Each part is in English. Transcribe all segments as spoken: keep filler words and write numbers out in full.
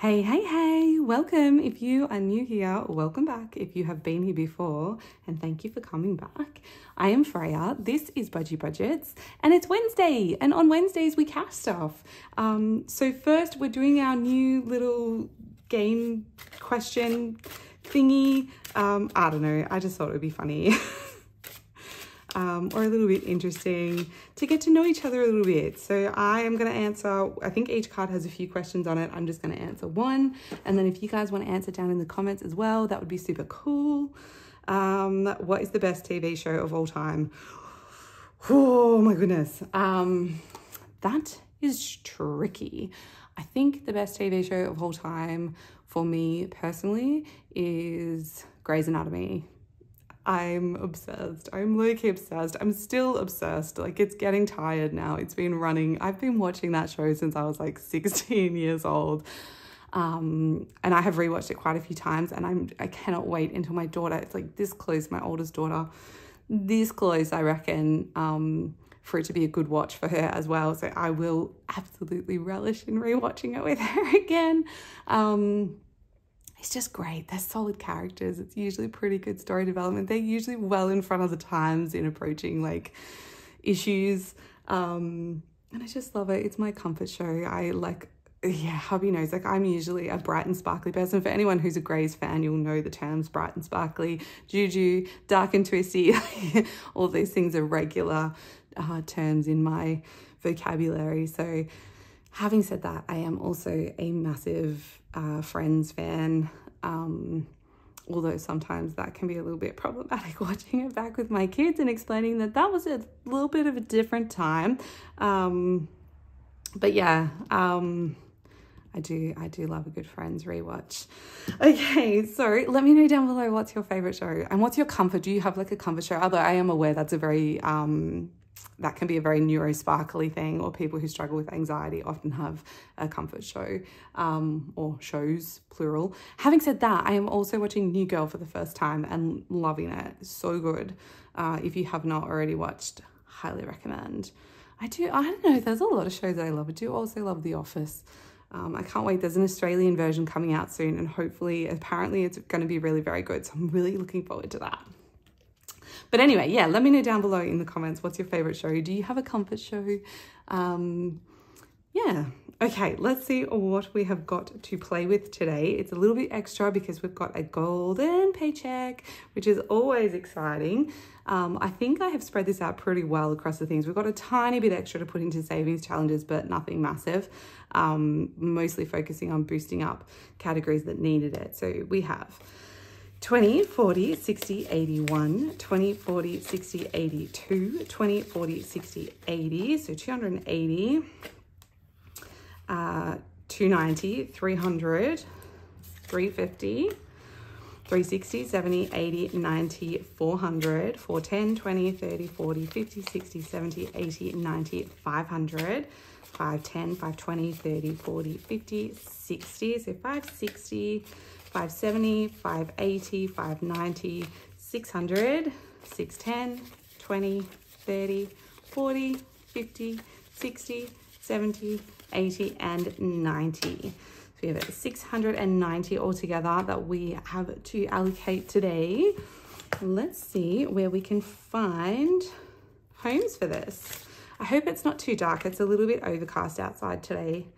Hey, hey, hey, welcome. If you are new here, welcome back. If you have been here before, and thank you for coming back. I am Freya, this is Budgie Budgets, and it's Wednesday, and on Wednesdays we cash stuff. Um, so first we're doing our new little game question thingy. Um, I don't know, I just thought it would be funny. Um, or a little bit interesting to get to know each other a little bit. So I am going to answer, I think each card has a few questions on it. I'm just going to answer one. And then if you guys want to answer down in the comments as well, that would be super cool. Um, what is the best T V show of all time? Oh my goodness. Um, that is tricky. I think the best T V show of all time for me personally is Grey's Anatomy. I'm obsessed. I'm low-key obsessed. I'm still obsessed. Like, it's getting tired now. It's been running. I've been watching that show since I was like sixteen years old. Um, and I have rewatched it quite a few times, and I'm, I cannot wait until my daughter, it's like this close, my oldest daughter, this close, I reckon, um, for it to be a good watch for her as well. So I will absolutely relish in rewatching it with her again. Um, It's just great. They're solid characters. It's usually pretty good story development. They're usually well in front of the times in approaching like issues. Um, and I just love it. It's my comfort show. I like, yeah, hubby knows, like I'm usually a bright and sparkly person. For anyone who's a Grey's fan, you'll know the terms bright and sparkly, juju, dark and twisty. All these things are regular uh, terms in my vocabulary. So having said that, I am also a massive uh, Friends fan, um, although sometimes that can be a little bit problematic watching it back with my kids and explaining that that was a little bit of a different time. Um, but yeah, um, I do, I do love a good Friends rewatch. Okay, so let me know down below what's your favourite show and what's your comfort. Do you have like a comfort show? Although I am aware that's a very... Um, that can be a very neurosparkly thing, or people who struggle with anxiety often have a comfort show, um, or shows, plural. Having said that, I am also watching New Girl for the first time and loving it. So good. Uh, if you have not already watched, highly recommend. I do, I don't know, there's a lot of shows that I love. I do also love The Office. Um, I can't wait. There's an Australian version coming out soon, and hopefully, apparently it's going to be really very good. So I'm really looking forward to that. But anyway, yeah, let me know down below in the comments, what's your favourite show? Do you have a comfort show? Um, yeah. Okay, let's see what we have got to play with today. It's a little bit extra because we've got a golden paycheck, which is always exciting. Um, I think I have spread this out pretty well across the things. We've got a tiny bit extra to put into savings challenges, but nothing massive. Um, mostly focusing on boosting up categories that needed it. So we have... twenty, forty, sixty, eighty-one, twenty, forty, sixty, eighty-two, twenty, forty, sixty, eighty, so two hundred eighty, uh, two ninety, three hundred, three fifty, three sixty, seventy, eighty, ninety, four hundred, four ten, twenty, thirty, forty, fifty, sixty, seventy, eighty, ninety, five hundred, five ten, five twenty, thirty, forty, fifty, sixty, so five sixty, five seventy, five eighty, five ninety, six hundred, six ten, twenty, thirty, forty, fifty, sixty, seventy, eighty, and ninety. So we have six hundred ninety altogether that we have to allocate today. Let's see where we can find homes for this. I hope it's not too dark. It's a little bit overcast outside today.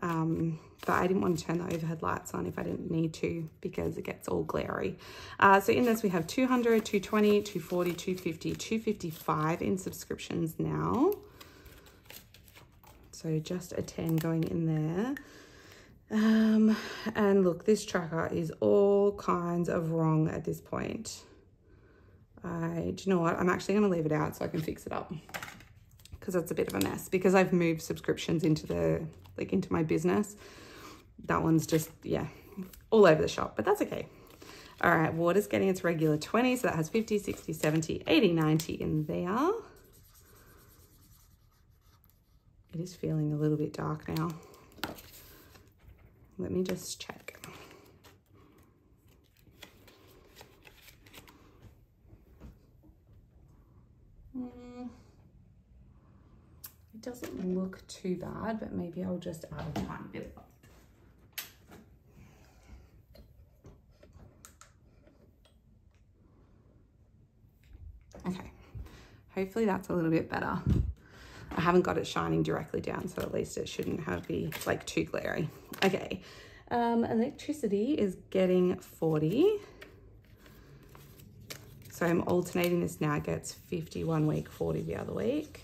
Um, but I didn't want to turn the overhead lights on if I didn't need to because it gets all glary. Uh, so in this we have two hundred, two twenty, two forty, two fifty, two fifty-five in subscriptions now. So just a ten going in there. Um, and look, this tracker is all kinds of wrong at this point. I, do you know what? I'm actually going to leave it out so I can fix it up, because that's a bit of a mess because I've moved subscriptions into the... like into my business. That one's just, yeah, all over the shop, but that's okay. All right, water's getting its regular twenty, so that has fifty, sixty, seventy, eighty, ninety in there. It is feeling a little bit dark now. Let me just check. Doesn't look too bad, but maybe I'll just add a tiny bit. Okay, hopefully that's a little bit better. I haven't got it shining directly down, so at least it shouldn't have be like too glary. Okay, um, electricity is getting forty. So I'm alternating this now, gets fifty one week, forty the other week.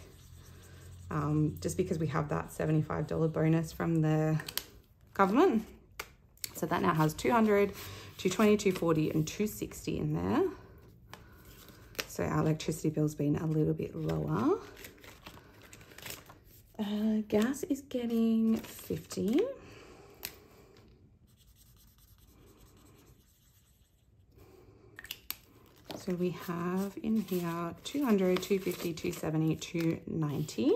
Um, just because we have that seventy-five dollar bonus from the government. So that now has two hundred, two twenty, two forty and two sixty in there. So our electricity bill's been a little bit lower. Uh, gas is getting fifty. So we have in here two hundred, two fifty, two seventy, two ninety.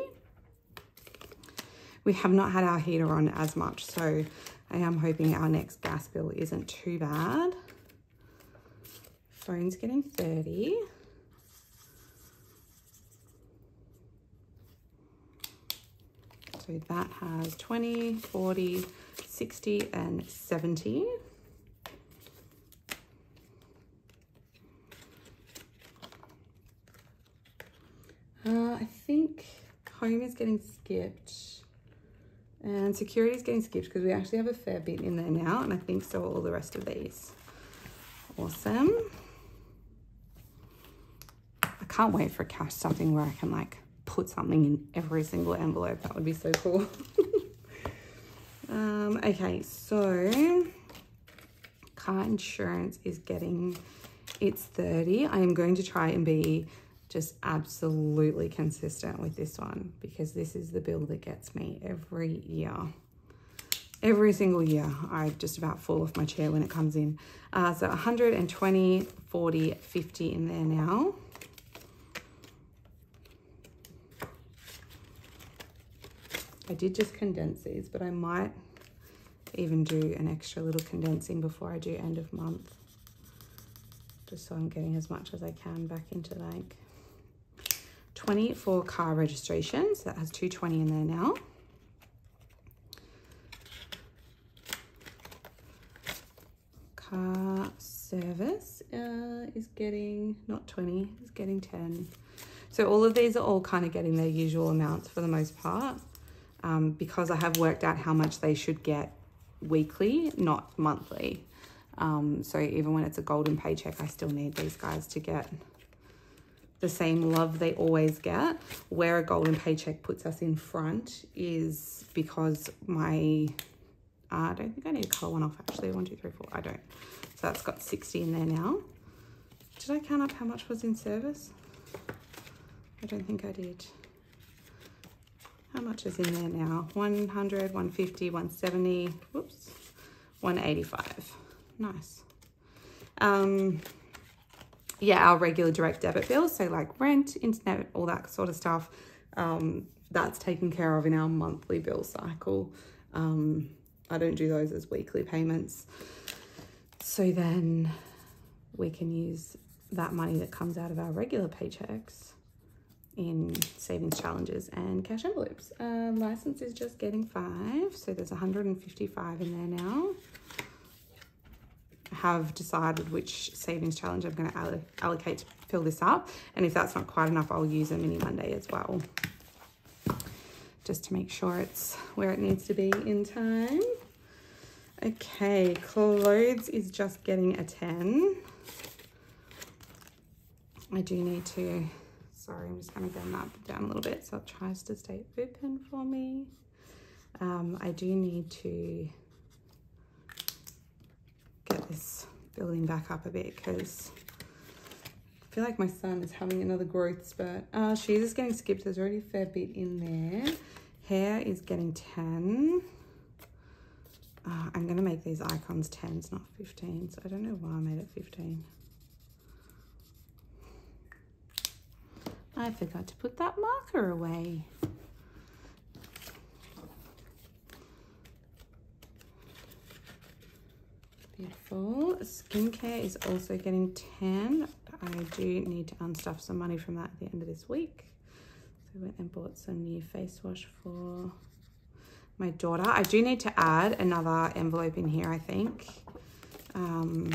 We have not had our heater on as much, so I am hoping our next gas bill isn't too bad. Phone's getting thirty. So that has twenty, forty, sixty, and seventy. Uh, I think home is getting skipped and security is getting skipped because we actually have a fair bit in there now, and I think so are all the rest of these. Awesome. I can't wait for a cash stuffing where I can like put something in every single envelope. That would be so cool. um, okay, so car insurance is getting, it's thirty. I am going to try and be just absolutely consistent with this one because this is the bill that gets me every year. Every single year, I just about fall off my chair when it comes in. Uh, so one hundred twenty, forty, fifty in there now. I did just condense these, but I might even do an extra little condensing before I do end of month, just so I'm getting as much as I can back into like twenty for car registration, so that has two twenty in there now. Car service uh, is getting, not twenty, is getting ten. So all of these are all kind of getting their usual amounts for the most part, um, because I have worked out how much they should get weekly, not monthly. Um, so even when it's a golden paycheck, I still need these guys to get the same love they always get. Where a golden paycheck puts us in front is because my, uh, I don't think I need to colour one off actually, one, two, three, four, I don't. So that's got sixty in there now. Did I count up how much was in service? I don't think I did. How much is in there now? one hundred, one fifty, one seventy, whoops, one eighty-five, nice. Um, yeah, our regular direct debit bills, so like rent, internet, all that sort of stuff, um, that's taken care of in our monthly bill cycle. Um, I don't do those as weekly payments. So then we can use that money that comes out of our regular paychecks in savings challenges and cash envelopes. Uh, license is just getting five, so there's one hundred fifty-five in there now. Have decided which savings challenge I'm going to alloc allocate to fill this up, and if that's not quite enough, I'll use a mini Monday as well, just to make sure it's where it needs to be in time. Okay, clothes is just getting a ten. I do need to, sorry, I'm just going to go up down a little bit so it tries to stay open for me. Um, I do need to get this building back up a bit because I feel like my son is having another growth spurt. Uh, she's just getting skipped. There's already a fair bit in there. Hair is getting ten. Uh, I'm going to make these icons tens, not fifteens. I don't know why I made it fifteen. I forgot to put that marker away. Beautiful. Skincare is also getting ten. I do need to unstuff some money from that at the end of this week. So I went and bought some new face wash for my daughter. I do need to add another envelope in here, I think, um,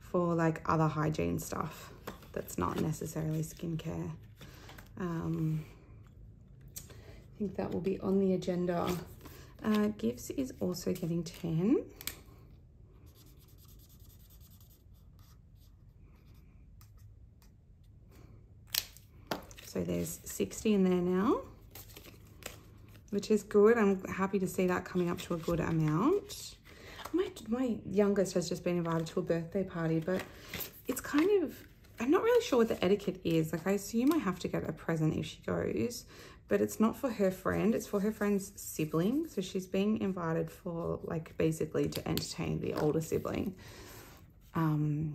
for like other hygiene stuff. that's not necessarily skincare. Um, I think that will be on the agenda. Uh, Gifts is also getting ten. So there's sixty in there now, which is good. I'm happy to see that coming up to a good amount. My, my youngest has just been invited to a birthday party, but it's kind of, I'm not really sure what the etiquette is. Like, I assume I have to get a present if she goes, but it's not for her friend. It's for her friend's sibling. So she's being invited for, like, basically to entertain the older sibling, um,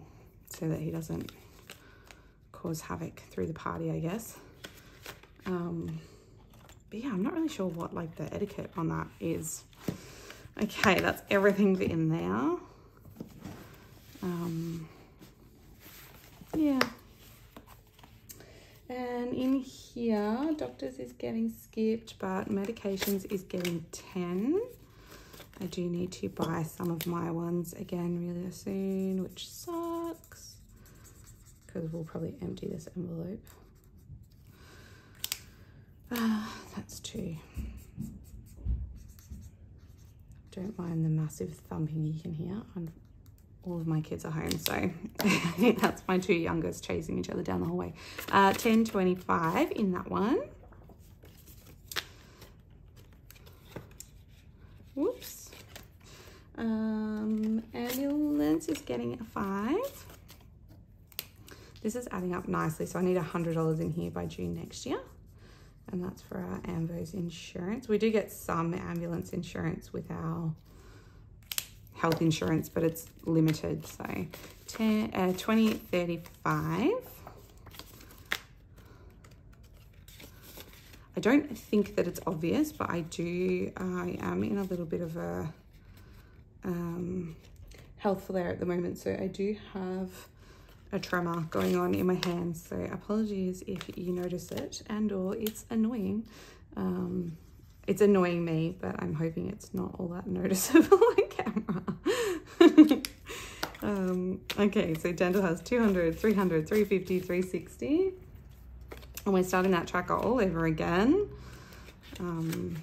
so that he doesn't cause havoc through the party, I guess. Um, but yeah, I'm not really sure what, like, the etiquette on that is. Okay, that's everything in there. Um, yeah. And in here, doctors is getting skipped, but medications is getting ten. I do need to buy some of my ones again really soon, which sucks, because we'll probably empty this envelope. Uh, that's two. Don't mind the massive thumping you can hear. I'm, all of my kids are home, so that's my two youngest chasing each other down the hallway. Uh, ten twenty-five in that one. Whoops. Um, ambulance is getting a five. This is adding up nicely, so I need one hundred dollars in here by June next year. And that's for our Amvo's insurance. We do get some ambulance insurance with our health insurance, but it's limited. So ten, uh, twenty thirty-five. I don't think that it's obvious, but I do, I am in a little bit of a um, health flare at the moment. So I do have a tremor going on in my hands, so apologies if you notice it and or it's annoying. Um, it's annoying me, but I'm hoping it's not all that noticeable on camera. um, okay, so dental has two hundred, three hundred, three fifty, three sixty, and we're starting that tracker all over again. Um,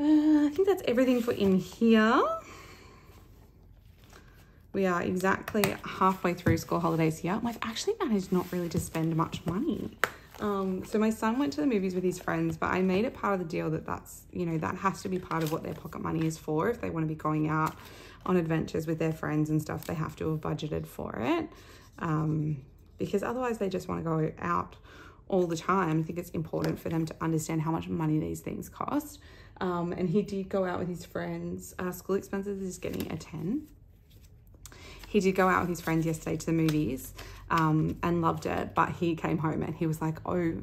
uh, I think that's everything for in here. We are exactly halfway through school holidays here. I've actually managed not really to spend much money. Um, so my son went to the movies with his friends, but I made it part of the deal that that's, you know, that has to be part of what their pocket money is for. If they want to be going out on adventures with their friends and stuff, they have to have budgeted for it. Um, because otherwise they just want to go out all the time. I think it's important for them to understand how much money these things cost. Um, and he did go out with his friends. Uh, school expenses is getting a ten. He did go out with his friends yesterday to the movies um, and loved it, but he came home and he was like, oh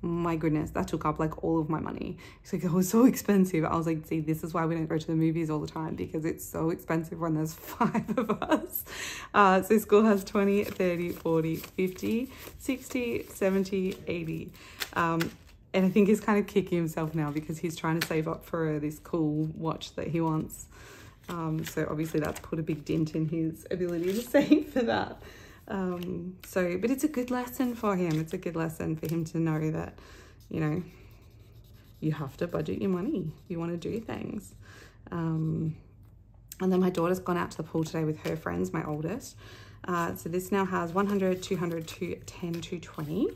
my goodness, that took up like all of my money. He's like, it was so expensive. I was like, see, this is why we don't go to the movies all the time, because it's so expensive when there's five of us. Uh, so school has twenty, thirty, forty, fifty, sixty, seventy, eighty. Um, and I think he's kind of kicking himself now because he's trying to save up for this cool watch that he wants. Um, so obviously that's put a big dent in his ability to save for that. Um, so, but it's a good lesson for him. It's a good lesson for him to know that, you know, you have to budget your money if you want to do things. Um, and then my daughter's gone out to the pool today with her friends, my oldest. Uh, so this now has one hundred, two hundred, two ten, two twenty.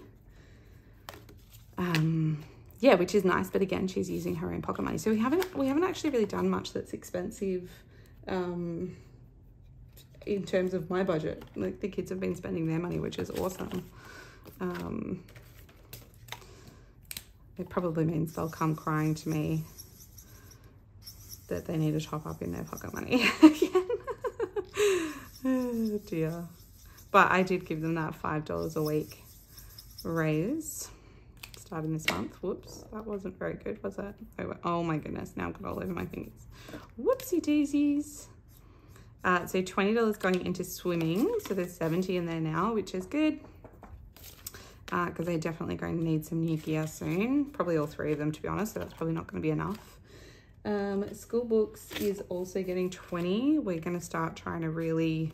Um, Yeah, which is nice, but again, she's using her own pocket money. So we haven't we haven't actually really done much that's expensive um, in terms of my budget. Like, the kids have been spending their money, which is awesome. Um, it probably means they'll come crying to me that they need to top up in their pocket money again. Oh dear. But I did give them that five dollars a week raise starting this month. Whoops, that wasn't very good, was it? Oh, oh my goodness, now I've got all over my fingers. Whoopsie daisies. Uh, so twenty dollars going into swimming, so there's seventy in there now, which is good, because uh, they're definitely going to need some new gear soon. Probably all three of them, to be honest, so that's probably not going to be enough. Um, school books is also getting twenty. We're going to start trying to really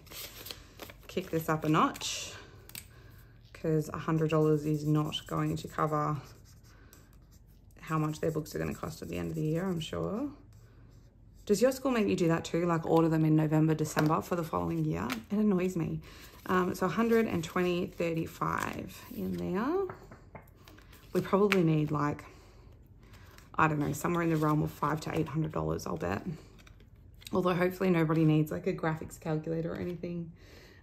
kick this up a notch, because one hundred dollars is not going to cover how much their books are going to cost at the end of the year, I'm sure. Does your school make you do that too? Like order them in November, December for the following year? It annoys me. Um, so one hundred twenty, thirty-five in there. We probably need like, I don't know, somewhere in the realm of five to eight hundred dollars, I'll bet. Although hopefully nobody needs like a graphics calculator or anything.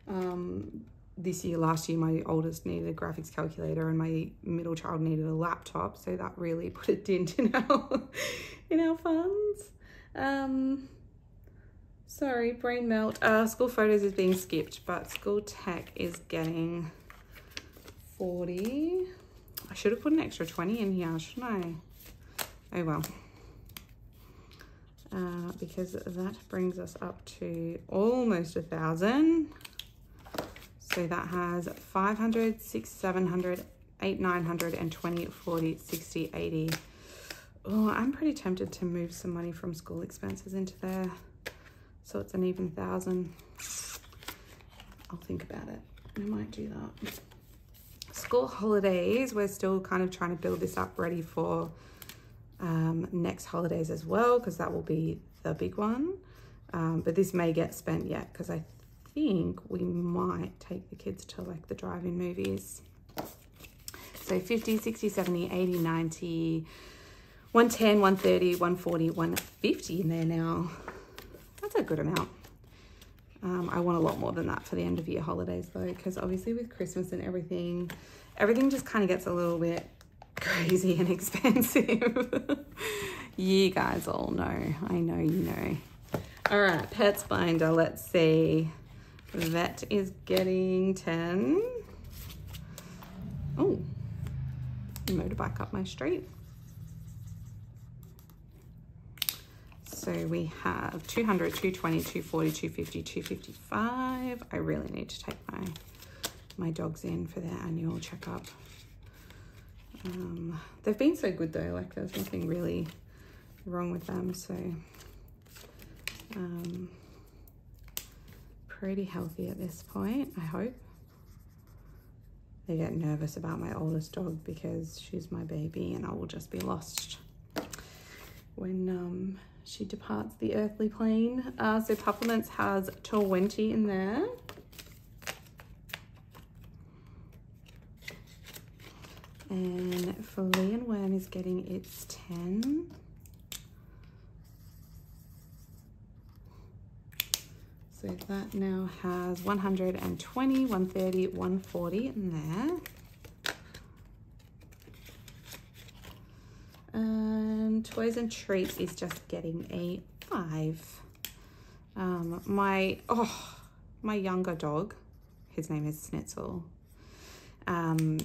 Um, this year, last year, my oldest needed a graphics calculator and my middle child needed a laptop. So that really put a dent in our, in our funds. Um, sorry, brain melt. Uh, school photos is being skipped, but school tech is getting forty. I should have put an extra twenty in here, shouldn't I? Oh well. Uh, because that brings us up to almost a thousand. So that has five hundred, six hundred, seven hundred, eight hundred, nine hundred, and twenty, forty, sixty, eighty. Oh, I'm pretty tempted to move some money from school expenses into there, so it's an even thousand. I'll think about it. We might do that. School holidays, we're still kind of trying to build this up ready for um, next holidays as well, because that will be the big one. Um, but this may get spent yet, because I think we might take the kids to like the drive-in movies. So fifty, sixty, seventy, eighty, ninety, one ten, one thirty, one forty, one fifty in there now. That's a good amount. Um, I want a lot more than that for the end of year holidays though, because obviously with Christmas and everything, everything just kind of gets a little bit crazy and expensive. You guys all know. I know you know. All right, Pets Binder, let's see. That is getting ten. Oh, motorbike up my street. So we have two hundred, two twenty, two forty, two fifty, two fifty-five. I really need to take my, my dogs in for their annual checkup. Um, they've been so good though, like there's nothing really wrong with them. So um, pretty healthy at this point, I hope. They get nervous about my oldest dog because she's my baby and I will just be lost when um, she departs the earthly plane. Uh, so Puffermints has twenty in there. And Flea and Worm is getting its ten. So that now has one hundred twenty, one thirty, one forty in there. Um, Toys and Treats is just getting a five. Um, my, oh, my younger dog, his name is Schnitzel. Um,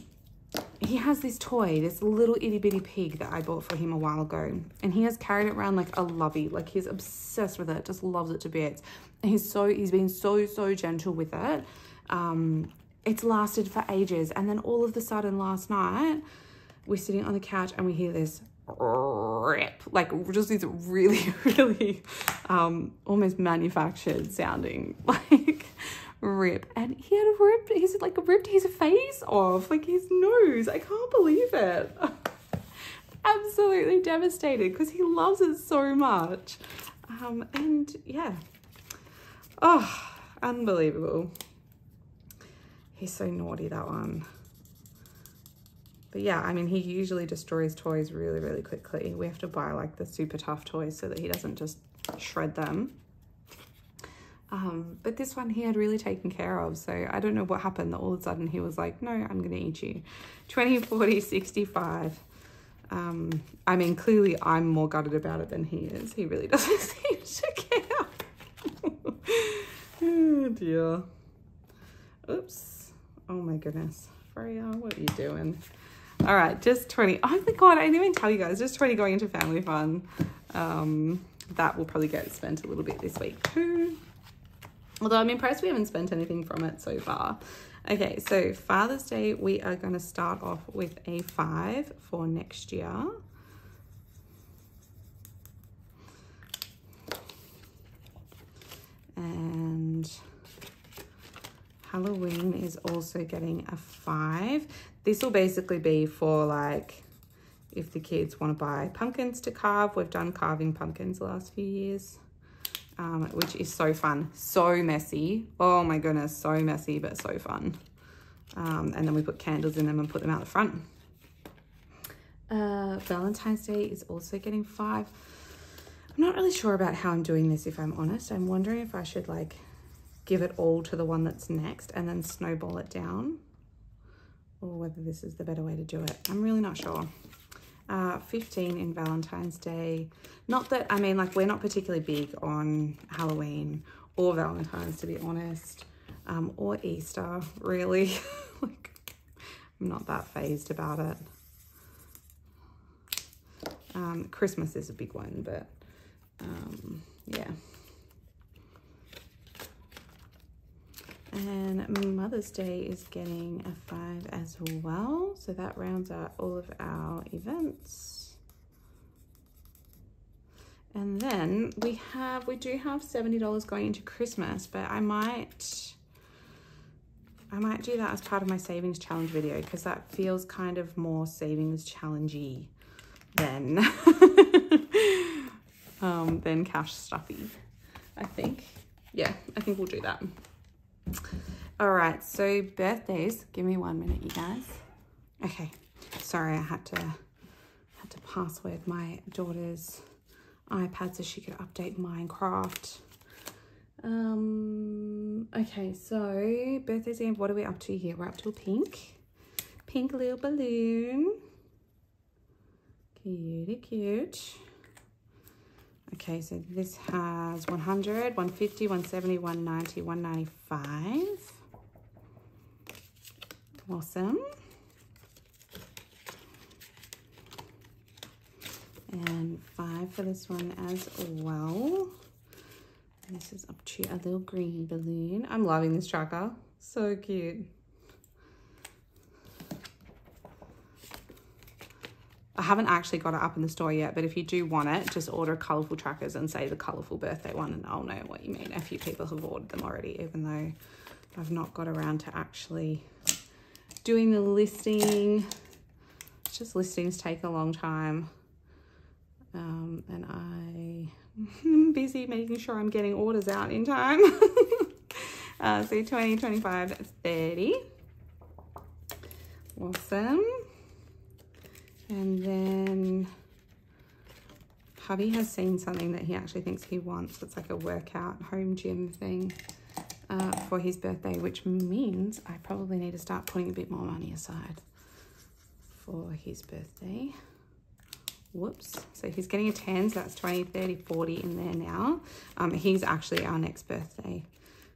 he has this toy, this little itty bitty pig that I bought for him a while ago. And he has carried it around like a lovey, like he's obsessed with it, just loves it to bits. And he's so, he's been so, so gentle with it. Um, it's lasted for ages. And then all of a sudden last night, we're sitting on the couch and we hear this rip, like just these really, really um, almost manufactured sounding like rip. And he had a rip, he's like ripped his face off, like his nose. I can't believe it. Absolutely devastated because he loves it so much. Um, and yeah, oh, unbelievable. He's so naughty, that one. But yeah, I mean, he usually destroys toys really, really quickly. We have to buy like the super tough toys so that he doesn't just shred them. Um, but this one he had really taken care of. So I don't know what happened that all of a sudden he was like, no, I'm going to eat you. twenty, forty, sixty-five. Um, I mean, clearly I'm more gutted about it than he is. He really doesn't seem to care. Oh dear. Oops. Oh my goodness. Freya, what are you doing? All right, just twenty. Oh my God, I didn't even tell you guys, just twenty going into family fun. Um, that will probably get spent a little bit this week too. Although I'm impressed we haven't spent anything from it so far. Okay, so Father's Day, we are gonna start off with a five for next year. And Halloween is also getting a five. This will basically be for like if the kids want to buy pumpkins to carve. We've done carving pumpkins the last few years, um, which is so fun. So messy. Oh my goodness, so messy, but so fun. Um, and then we put candles in them and put them out the front. Uh, Valentine's Day is also getting five. I'm not really sure about how I'm doing this, if I'm honest. I'm wondering if I should like give it all to the one that's next and then snowball it down, or whether this is the better way to do it. I'm really not sure. Uh, fifteen in Valentine's Day. Not that, I mean, like, we're not particularly big on Halloween or Valentine's, to be honest, um, or Easter, really. Like, I'm not that phased about it. Um, Christmas is a big one, but um, yeah. And Mother's Day is getting a five as well. So that rounds out all of our events. And then we have, we do have seventy dollars going into Christmas, but I might, I might do that as part of my savings challenge video, because that feels kind of more savings challenge-y than, um, than cash stuffy, I think. Yeah, I think we'll do that. All right, so birthdays. Give me one minute, you guys. Okay, sorry, I had to had to password my daughter's iPad so she could update Minecraft. Um. Okay, so birthdays. And what are we up to here? We're up to a pink, pink little balloon. Cute, cute. Okay, so this has one hundred, one fifty, one seventy, one ninety, one ninety-five. Awesome. And five for this one as well. And this is up to a little green balloon. I'm loving this tracker. So cute. I haven't actually got it up in the store yet, but if you do want it, just order colourful trackers and say the colourful birthday one, and I'll know what you mean. A few people have ordered them already, even though I've not got around to actually doing the listing. It's just listings take a long time, um, and I am busy making sure I'm getting orders out in time. uh, so twenty, twenty-five, thirty. Awesome. And then hubby has seen something that he actually thinks he wants. It's like a workout home gym thing uh, for his birthday, which means I probably need to start putting a bit more money aside for his birthday. Whoops. So he's getting a ten, so that's twenty, thirty, forty in there now. Um, he's actually our next birthday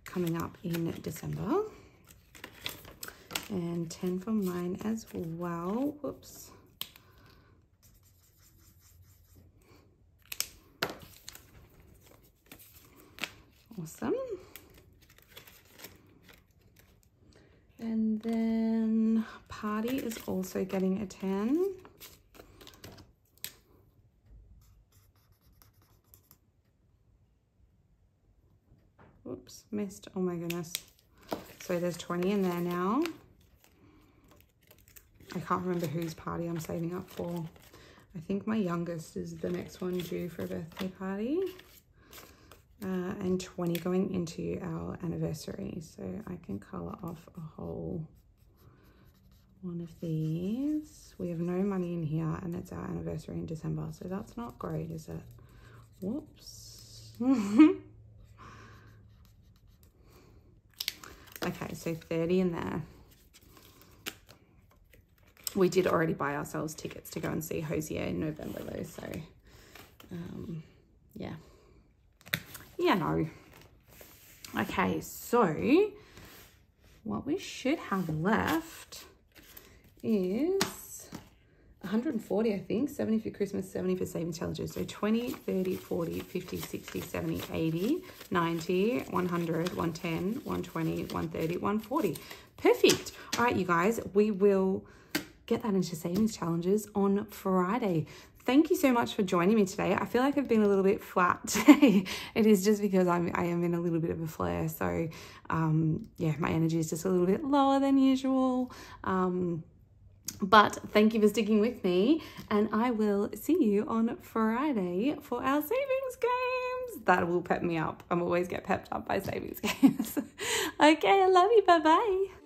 coming up in December. And ten for mine as well. Whoops. Awesome. And then party is also getting a ten. Whoops, missed. Oh my goodness. So there's twenty in there now. I can't remember whose party I'm saving up for. I think my youngest is the next one due for a birthday party. Uh, and twenty going into our anniversary. So I can colour off a whole one of these. We have no money in here, and it's our anniversary in December. So that's not great, is it? Whoops. Okay, so thirty in there. We did already buy ourselves tickets to go and see Hozier in November though. So um, yeah. Yeah, no. Okay, so what we should have left is one hundred forty, I think. seventy for Christmas, seventy for savings challenges. So twenty, thirty, forty, fifty, sixty, seventy, eighty, ninety, one hundred, one ten, one twenty, one thirty, one forty. Perfect. All right, you guys, we will get that into savings challenges on Friday. Thank you so much for joining me today. I feel like I've been a little bit flat today. It is just because I'm, I am in a little bit of a flare. So um, yeah, my energy is just a little bit lower than usual. Um, but thank you for sticking with me, and I will see you on Friday for our savings games. That will pep me up. I'm always get pepped up by savings games. Okay, I love you. Bye-bye.